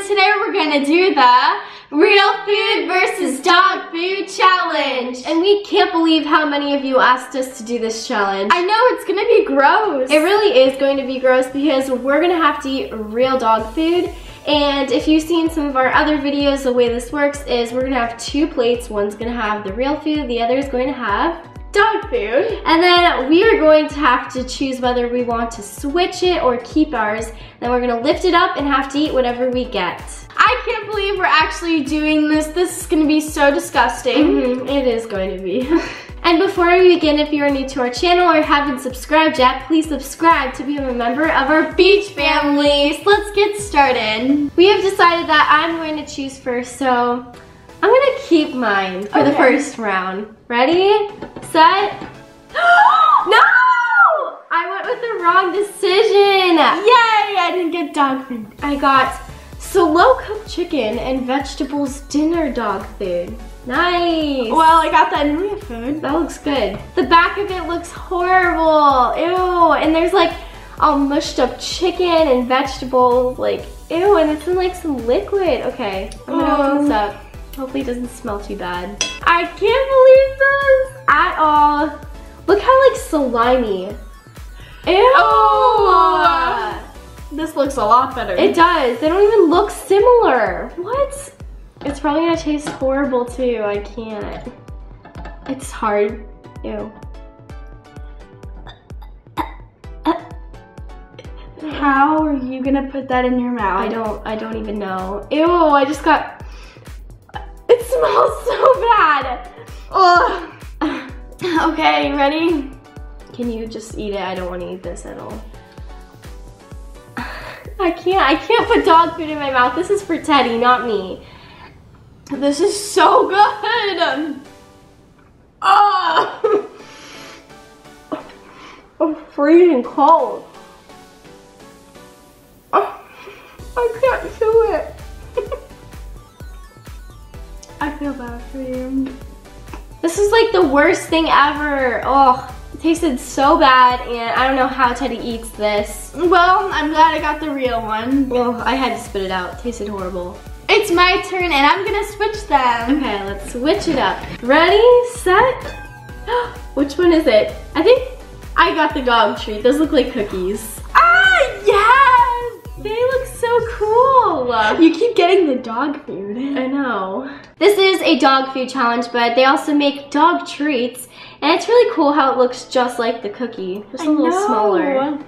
and today we're gonna do the Real Food versus Dog Food Challenge. And we can't believe how many of you asked us to do this challenge. I know, it's gonna be gross. It really is going to be gross because we're gonna have to eat real dog food. And if you've seen some of our other videos, the way this works is we're gonna have two plates. One's gonna have the real food, the other is going to have dog food. And then we are going to have to choose whether we want to switch it or keep ours. Then we're gonna lift it up and have to eat whatever we get. I can't believe we're actually doing this. This is gonna be so disgusting. It is going to be. And before we begin, if you are new to our channel or haven't subscribed yet, please subscribe to become a member of our Beach Family. So let's get started. We have decided that I'm going to choose first, so I'm gonna keep mine for the first round. Ready, set. No! I went with the wrong decision. Yay, I didn't get dog food. I got slow-cooked chicken and vegetables dinner dog food. Nice. Well, I got that in real food. That looks good. The back of it looks horrible. Ew. And there's like all mushed up chicken and vegetables. Like, ew. And it's in like some liquid. Okay. I'm going to open this up. Hopefully it doesn't smell too bad. I can't believe this at all. Look how like slimy. Ew. Oh. This looks a lot better. It does. They don't even look similar. What? It's probably gonna taste horrible too. I can't. It's hard. Ew. How are you gonna put that in your mouth? I don't even know. Ew, I just got. It smells so bad. Ugh. Okay, ready? Can you just eat it? I don't want to eat this at all. I can't put dog food in my mouth. This is for Teddy, not me. This is so good! Oh! I'm freezing cold. Oh, I can't do it. I feel bad for you. This is like the worst thing ever. Oh, it tasted so bad, and I don't know how Teddy eats this. Well, I'm glad I got the real one. Oh, I had to spit it out. It tasted horrible. It's my turn and I'm gonna switch them. Okay, let's switch it up. Ready, set. Which one is it? I think I got the dog treat. Those look like cookies. Ah, yes! They look so cool. You keep getting the dog food. I know. This is a dog food challenge, but they also make dog treats. And it's really cool how it looks just like the cookie. Just a little smaller.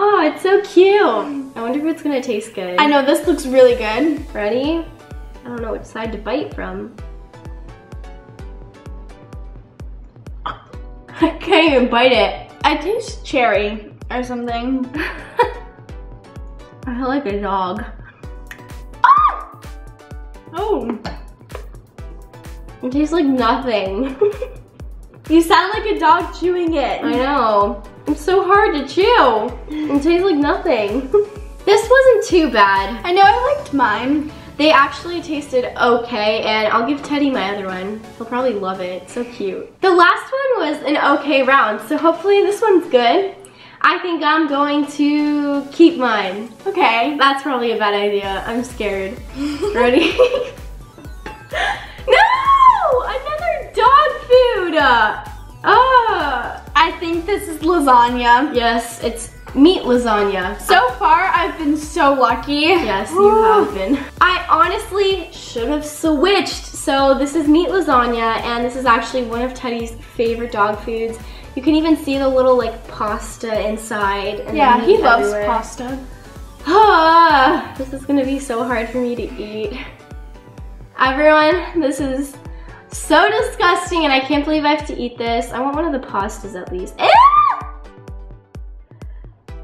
Oh, it's so cute. I wonder if it's gonna taste good. I know, this looks really good. Ready? I don't know which side to bite from. I can't even bite it. I taste cherry or something. I feel like a dog. Ah! Oh. It tastes like nothing. You sound like a dog chewing it. I know. It's so hard to chew. It tastes like nothing. This wasn't too bad. I know, I liked mine. They actually tasted okay, and I'll give Teddy my other one. He'll probably love it. It's so cute. The last one was an okay round, so hopefully this one's good. I think I'm going to keep mine. Okay. That's probably a bad idea. I'm scared. Ready? No! Another dog food! Oh, I think this is lasagna. Yes, it's meat lasagna. So far, I've been so lucky. Yes, you have been. I honestly should have switched. So this is meat lasagna, and this is actually one of Teddy's favorite dog foods. You can even see the little like pasta inside. And yeah, he loves pasta. Ah, this is gonna be so hard for me to eat. Everyone, this is so disgusting, and I can't believe I have to eat this. I want one of the pastas at least. Ew!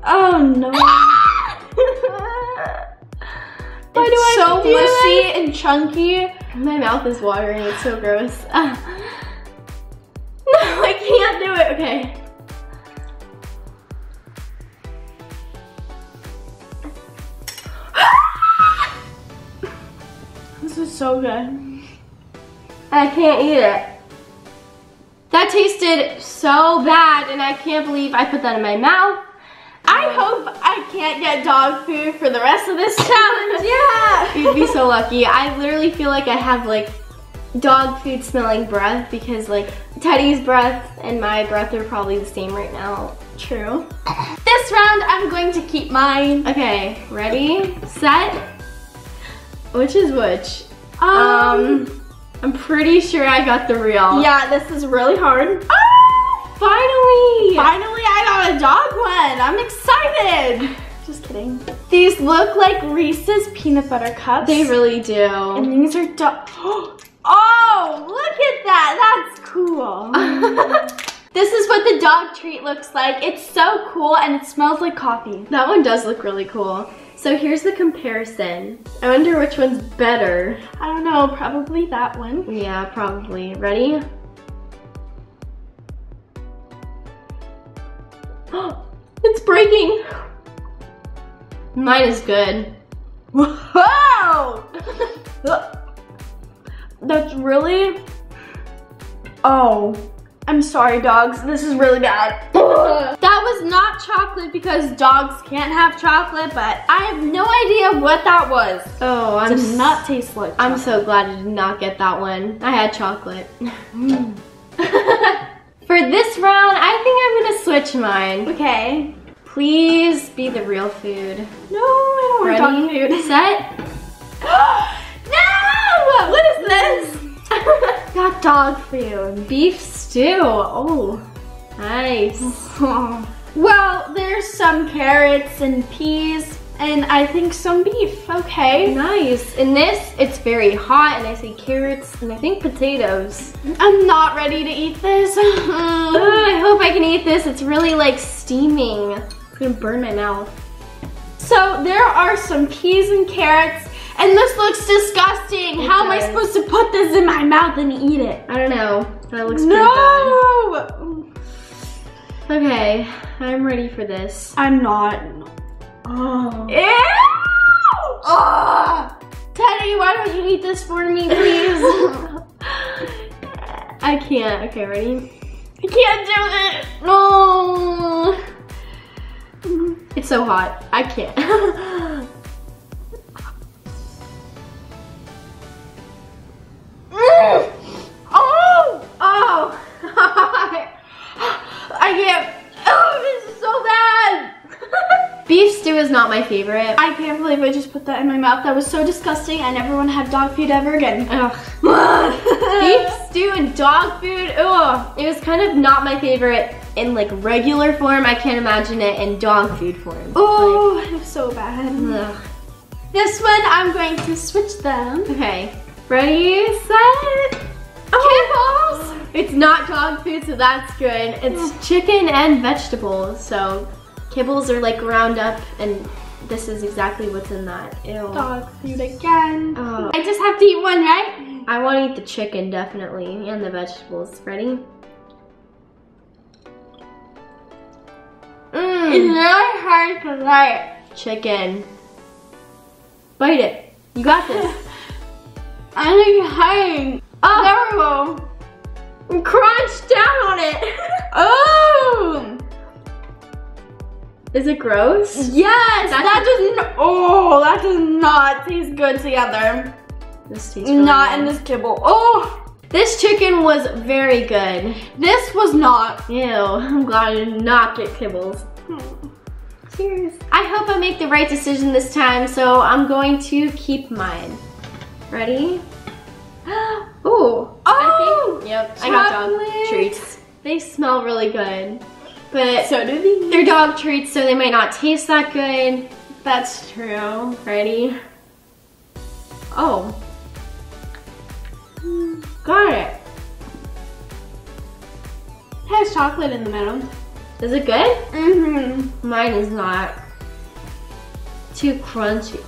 Oh no. Why do I have to do this? And chunky. My mouth is watering, it's so gross. No, I can't do it. Okay. This is so good. I can't eat it. That tasted so bad, and I can't believe I put that in my mouth. I I hope I can't get dog food for the rest of this challenge. Yeah. You'd be so lucky. I literally feel like I have like dog food smelling breath because like Teddy's breath and my breath are probably the same right now. True. This round I'm going to keep mine. Okay, ready, set. Which is which? I'm pretty sure I got the real. Yeah, this is really hard. Oh, finally! Finally I got a dog one. I'm excited. Just kidding. These look like Reese's peanut butter cups. They really do. And these are dog. Oh, look at that. That's cool. This is what the dog treat looks like. It's so cool and it smells like coffee. That one does look really cool. So here's the comparison. I wonder which one's better. I don't know, probably that one. Yeah, probably. Ready? It's breaking. Mine is good. Whoa! That's really, oh, I'm sorry dogs, this is really bad. That was not chocolate because dogs can't have chocolate, but I have no idea what that was. Oh, it did not taste like chocolate. I'm so glad I did not get that one. I had chocolate. For this round, I think I'm gonna switch mine. Okay. Please be the real food. No, I don't want dog food. Set. What is this? Got dog food. Beef stew. Oh, nice. Well, there's some carrots and peas and I think some beef. Okay. Nice. In this, it's very hot and I see carrots and I think potatoes. I'm not ready to eat this. I hope I can eat this. It's really like steaming. It's gonna burn my mouth. So there are some peas and carrots. And this looks disgusting. How am I supposed to put this in my mouth and eat it? I don't know. That looks pretty bad. Okay, I'm ready for this. I'm not. Oh. Ew! Oh. Teddy, why don't you eat this for me, please? I can't. Okay, ready? I can't do it. No. Oh. It's so hot. I can't. Is not my favorite. I can't believe I just put that in my mouth. That was so disgusting. I never want to have dog food ever again. Beef stew and dog food. Ugh. It was kind of not my favorite in like regular form. I can't imagine it in dog food form. Oh, like, it was so bad. Ugh. This one, I'm going to switch them. Okay. Ready, set. Oh. Kibbles. It's not dog food, so that's good. It's chicken and vegetables, so. Kibbles are like ground up and this is exactly what's in that. Ew. Dog food again. Oh. I just have to eat one, right? I want to eat the chicken definitely and the vegetables. Ready? It's really hard to like chicken. Bite it. You got this. I'm like hiding. Oh, there we go. Crunch down on it. Oh. Is it gross? Yes! That does not taste good together. This tastes really not nice. In this kibble. Oh! This chicken was very good. This was not. Ew, I'm glad I did not get kibbles. Cheers. I hope I make the right decision this time, so I'm going to keep mine. Ready? Ooh. Oh! I think, yep, chocolate. I got dog treats. They smell really good. But so do these. They're dog treats, so they might not taste that good. That's true. Ready? Oh. Got it. It has chocolate in the middle. Is it good? Mm-hmm. Mine is not. Too crunchy.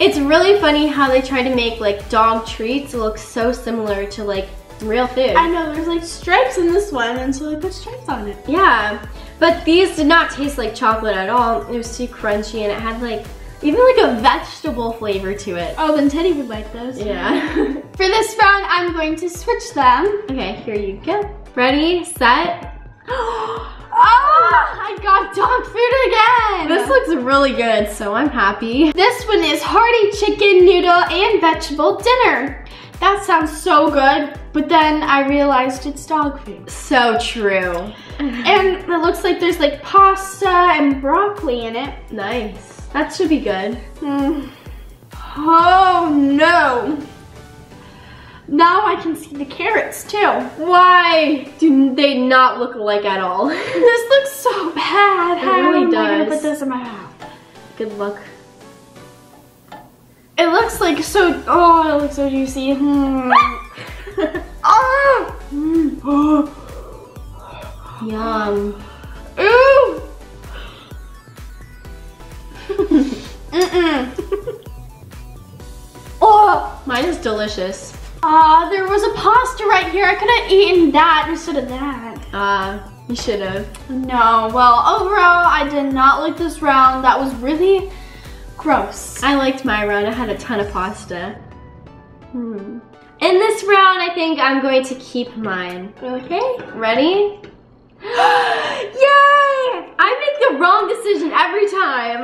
It's really funny how they try to make like dog treats look so similar to like real food. I know, there's like stripes in this one and so they put stripes on it. Yeah, but these did not taste like chocolate at all. It was too crunchy and it had like, even like a vegetable flavor to it. Oh, then Teddy would like those. Yeah. For this round, I'm going to switch them. Okay, here you go. Ready, set. Oh! I got dog food again. This looks really good, so I'm happy. This one is hearty chicken noodle and vegetable dinner. That sounds so good, but then I realized it's dog food. So true. And it looks like there's like pasta and broccoli in it. Nice. That should be good. Mm. Oh no. Now I can see the carrots too. Why do they not look alike at all? This looks so bad. How really am I gonna put this in my mouth? Good luck. It looks like so, oh, it looks so juicy. Hmm. Oh. Mm. Oh. Yum. Ooh. Mm-mm. Oh, mine is delicious. There was a pasta right here. I could have eaten that instead of that. You should have. No, well, overall, I did not like this round. That was really gross. I liked my round. I had a ton of pasta. Hmm. In this round, I think I'm going to keep mine. Okay. Ready? Yay! I make the wrong decision every time.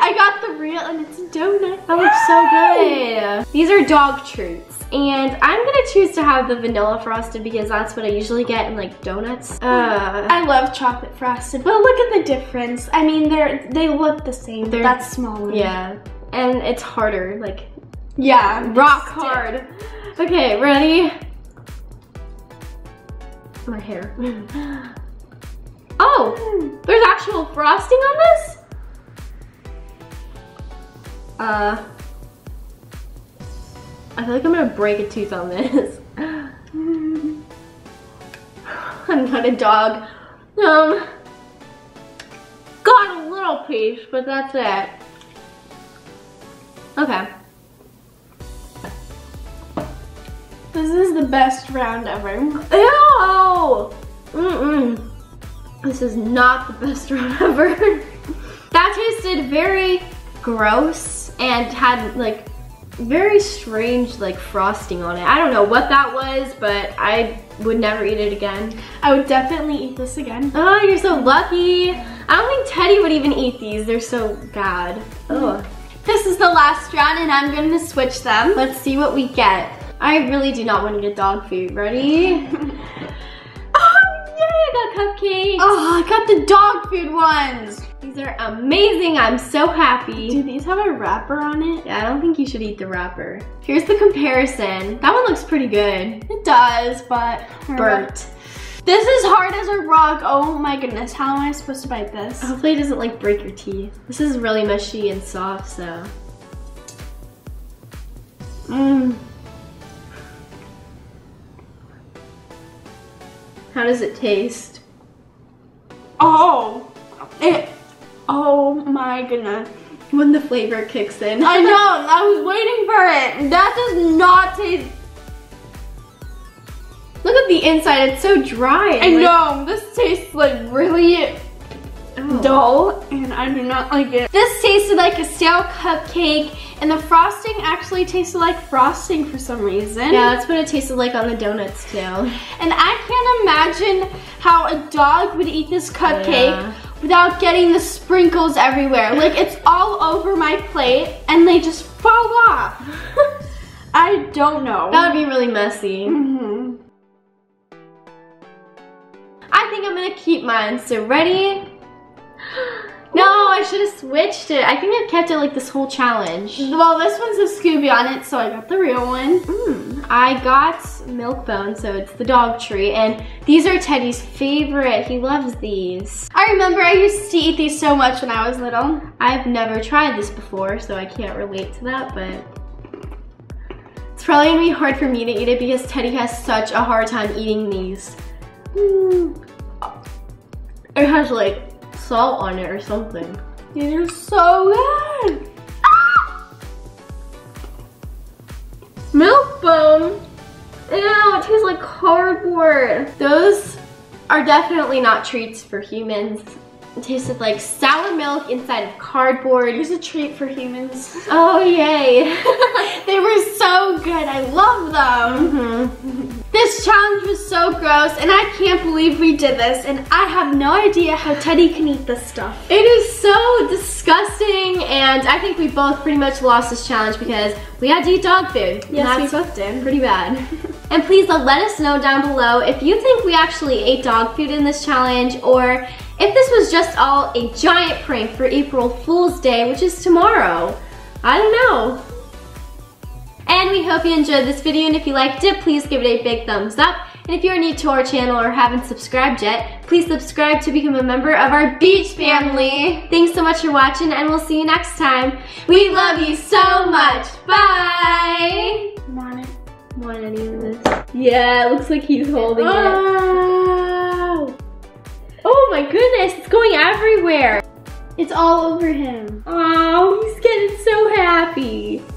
I got the real, and it's a donut. That looks so good. These are dog treats, and I'm gonna choose to have the vanilla frosted because that's what I usually get in like donuts. I love chocolate frosted, but look at the difference. I mean, they look the same. That's smaller. Yeah, and it's harder. Like, yeah, rock hard. Okay, ready? My hair. Oh, there's actual frosting on this? I feel like I'm gonna break a tooth on this. I'm not a dog. Got a little piece, but that's it. Okay. This is the best round ever. Ew! Mm-mm. This is not the best round ever. That tasted very gross and had like very strange like frosting on it. I don't know what that was, but I would never eat it again. I would definitely eat this again. Oh, you're so lucky. I don't think Teddy would even eat these. They're so bad. Oh. This is the last round and I'm gonna switch them. Let's see what we get. I really do not want to get dog food. Ready? I got cupcakes. Oh, I got the dog food ones. These are amazing. I'm so happy. Do these have a wrapper on it? Yeah, I don't think you should eat the wrapper. Here's the comparison. That one looks pretty good. It does, but burnt. This is hard as a rock. Oh my goodness. How am I supposed to bite this? Hopefully it doesn't like break your teeth. This is really mushy and soft, so. Mmm. How does it taste? Oh! Oh my goodness. When the flavor kicks in. I know, I was waiting for it. That does not taste. Look at the inside, it's so dry. I know, this tastes like really dull and I do not like it. This tasted like a stale cupcake and the frosting actually tasted like frosting for some reason. Yeah, that's what it tasted like on the donuts too. And I can't imagine how a dog would eat this cupcake without getting the sprinkles everywhere. Like it's all over my plate and they just fall off. I don't know. That would be really messy. Mm-hmm. I think I'm gonna keep mine, so ready? No, I should have switched it. I think I've kept it like this whole challenge. Well, this one's a Scooby on it, so I got the real one. Mm. I got Milk Bone, so it's the dog treat, and these are Teddy's favorite. He loves these. I remember I used to eat these so much when I was little. I've never tried this before, so I can't relate to that, but it's probably gonna be hard for me to eat it because Teddy has such a hard time eating these. Mm. It has like salt on it or something. These are so good. Ah! Milk Bone. Ew, it tastes like cardboard. Those are definitely not treats for humans. It tasted like sour milk inside of cardboard. Here's a treat for humans. Oh, yay. They were so good. I love them. Mm-hmm. This challenge was so gross, and I can't believe we did this, and I have no idea how Teddy can eat this stuff. It is so disgusting, and I think we both pretty much lost this challenge because we had to eat dog food. Yes, we both did. Pretty bad. And please let us know down below if you think we actually ate dog food in this challenge, or if this was just all a giant prank for April Fool's Day, which is tomorrow. I don't know. And we hope you enjoyed this video, and if you liked it, please give it a big thumbs up. And if you're new to our channel or haven't subscribed yet, please subscribe to become a member of our Beach Family. Thanks so much for watching, and we'll see you next time. We love you so much. Bye! Want any of this? Yeah, it looks like he's holding it. Oh my goodness, it's going everywhere. It's all over him. Oh, he's getting so happy.